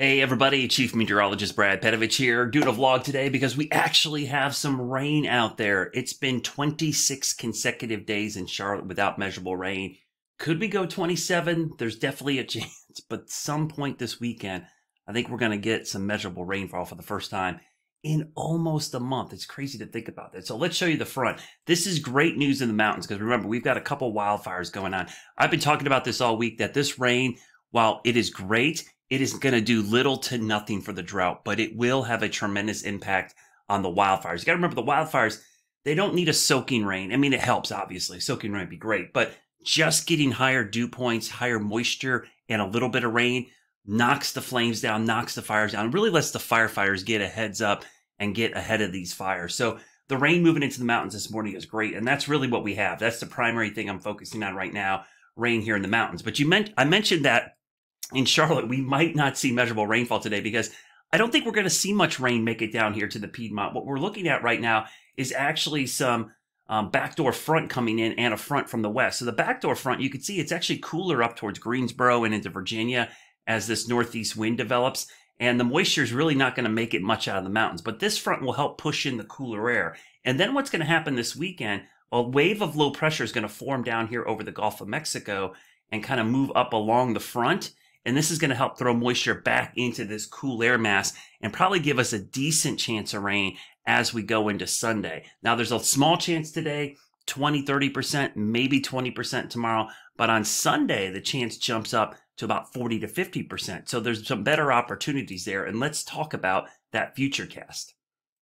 Hey everybody, Chief Meteorologist Brad Panovich here, doing a vlog today because we actually have some rain out there. It's been 26 consecutive days in Charlotte without measurable rain. Could we go 27? There's definitely a chance, but some point this weekend, I think we're going to get some measurable rainfall for the first time in almost a month. It's crazy to think about that. So let's show you the front. This is great news in the mountains because remember, we've got a couple wildfires going on. I've been talking about this all week that this rain, while it is great, it is going to do little to nothing for the drought, but it will have a tremendous impact on the wildfires. You got to remember the wildfires, they don't need a soaking rain. I mean, it helps, obviously. Soaking rain would be great, but just getting higher dew points, higher moisture, and a little bit of rain knocks the flames down, knocks the fires down, really lets the firefighters get a heads up and get ahead of these fires. So the rain moving into the mountains this morning is great, and that's really what we have. That's the primary thing I'm focusing on right now, rain here in the mountains. But I mentioned that in Charlotte, we might not see measurable rainfall today because I don't think we're going to see much rain make it down here to the Piedmont. What we're looking at right now is actually some backdoor front coming in and a front from the west. So the backdoor front, you can see it's actually cooler up towards Greensboro and into Virginia as this northeast wind develops. And the moisture is really not going to make it much out of the mountains. But this front will help push in the cooler air. And then what's going to happen this weekend, a wave of low pressure is going to form down here over the Gulf of Mexico and kind of move up along the front. And this is going to help throw moisture back into this cool air mass and probably give us a decent chance of rain as we go into Sunday. Now, there's a small chance today, 20, 30%, maybe 20% tomorrow. But on Sunday, the chance jumps up to about 40 to 50%. So there's some better opportunities there. And let's talk about that future cast.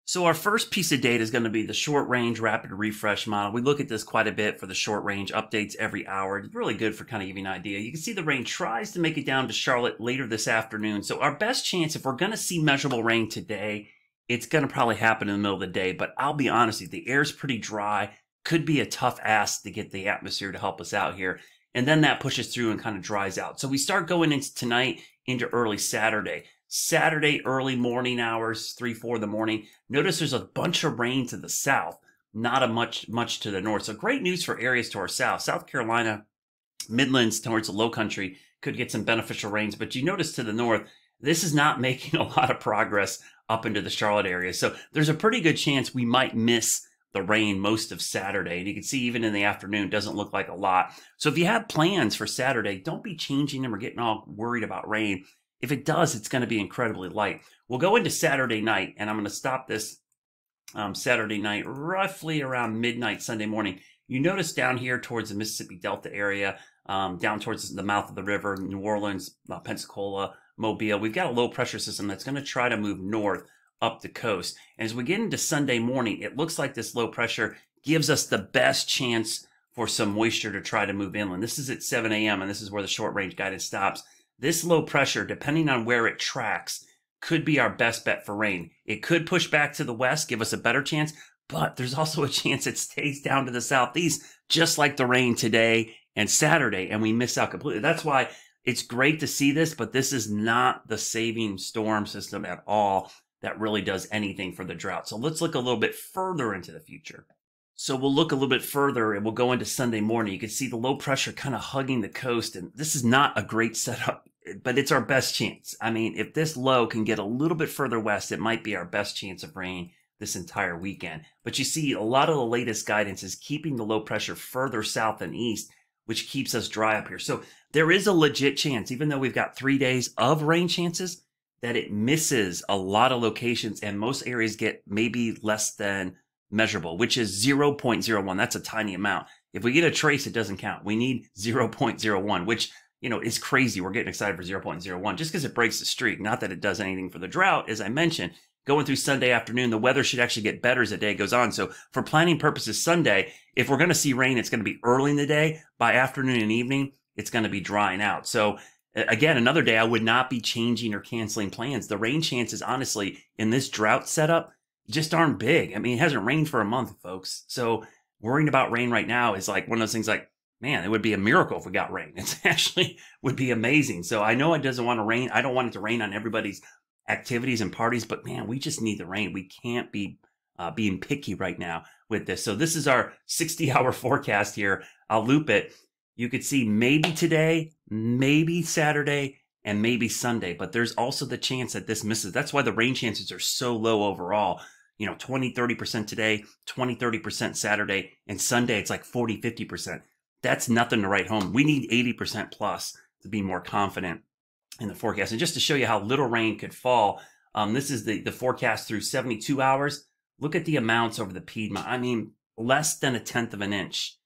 So our first piece of data is going to be the short range rapid refresh model. We look at this quite a bit for the short range updates every hour. It's really good for kind of giving an idea. You can see the rain tries to make it down to Charlotte later this afternoon. So our best chance, if we're going to see measurable rain today, it's going to probably happen in the middle of the day. But I'll be honest with you, the air's pretty dry. Could be a tough ask to get the atmosphere to help us out here. And then that pushes through and kind of dries out. So we start going into tonight into early Saturday. Saturday early morning hours, 3, 4 in the morning. Notice there's a bunch of rain to the south, not a much to the north. So great news for areas to our south. South Carolina, Midlands towards the low country could get some beneficial rains. But you notice to the north, this is not making a lot of progress up into the Charlotte area. So there's a pretty good chance we might miss the rain most of Saturday. And you can see even in the afternoon, doesn't look like a lot. So if you have plans for Saturday, don't be changing them or getting all worried about rain. If it does, it's going to be incredibly light. We'll go into Saturday night, and I'm going to stop this Saturday night roughly around midnight Sunday morning. You notice down here towards the Mississippi Delta area, down towards the mouth of the river, New Orleans, Pensacola, Mobile, we've got a low pressure system that's going to try to move north up the coast. And as we get into Sunday morning, it looks like this low pressure gives us the best chance for some moisture to try to move inland. This is at 7 a.m., and this is where the short range guidance stops. This low pressure, depending on where it tracks, could be our best bet for rain. It could push back to the west, give us a better chance, but there's also a chance it stays down to the southeast, just like the rain today and Saturday, and we miss out completely. That's why it's great to see this, but this is not the saving storm system at all that really does anything for the drought. So let's look a little bit further into the future. So we'll look a little bit further and we'll go into Sunday morning. You can see the low pressure kind of hugging the coast, and this is not a great setup, but it's our best chance. I mean, if this low can get a little bit further west, it might be our best chance of rain this entire weekend. But you see, a lot of the latest guidance is keeping the low pressure further south and east, which keeps us dry up here. So there is a legit chance, even though we've got 3 days of rain chances, that it misses a lot of locations and most areas get maybe less than measurable, which is 0.01. That's a tiny amount. If we get a trace, it doesn't count. We need 0.01, which, you know, it's crazy. We're getting excited for 0.01 just because it breaks the streak. Not that it does anything for the drought. As I mentioned, going through Sunday afternoon, the weather should actually get better as the day goes on. So for planning purposes, Sunday, if we're going to see rain, it's going to be early in the day. By afternoon and evening, it's going to be drying out. So again, another day I would not be changing or canceling plans. The rain chances, honestly, in this drought setup just aren't big. I mean, it hasn't rained for a month, folks. So worrying about rain right now is like one of those things like, man, it would be a miracle if we got rain. It actually would be amazing. So I know it doesn't want to rain. I don't want it to rain on everybody's activities and parties, but man, we just need the rain. We can't be being picky right now with this. So this is our 60-hour forecast here. I'll loop it. You could see maybe today, maybe Saturday, and maybe Sunday, but there's also the chance that this misses. That's why the rain chances are so low overall. You know, 20, 30% today, 20, 30% Saturday, and Sunday it's like 40, 50%. That's nothing to write home. We need 80% plus to be more confident in the forecast. And just to show you how little rain could fall, this is the forecast through 72 hours. Look at the amounts over the Piedmont. I mean, less than 1/10 of an inch.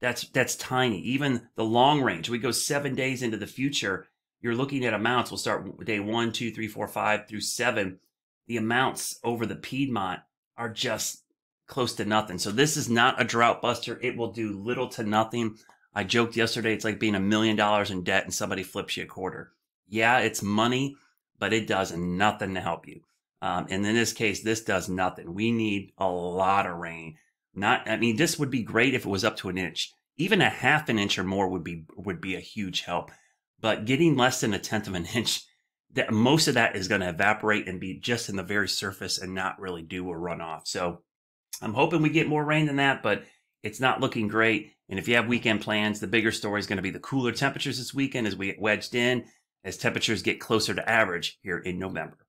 That's tiny. Even the long range, we go 7 days into the future, you're looking at amounts. We'll start day 1, 2, 3, 4, 5 through 7. The amounts over the Piedmont are just close to nothing. So this is not a drought buster. It will do little to nothing. I joked yesterday, it's like being $1 million in debt and somebody flips you a quarter. Yeah, it's money, but it does nothing to help you. And in this case, this does nothing. We need a lot of rain. I mean, this would be great if it was up to 1 inch. Even 1/2 an inch or more would be a huge help. But getting less than 1/10 of an inch, that most of that is going to evaporate and be just in the very surface and not really do a runoff. So I'm hoping we get more rain than that, but it's not looking great. And if you have weekend plans, the bigger story is going to be the cooler temperatures this weekend as we get wedged in, as temperatures get closer to average here in November.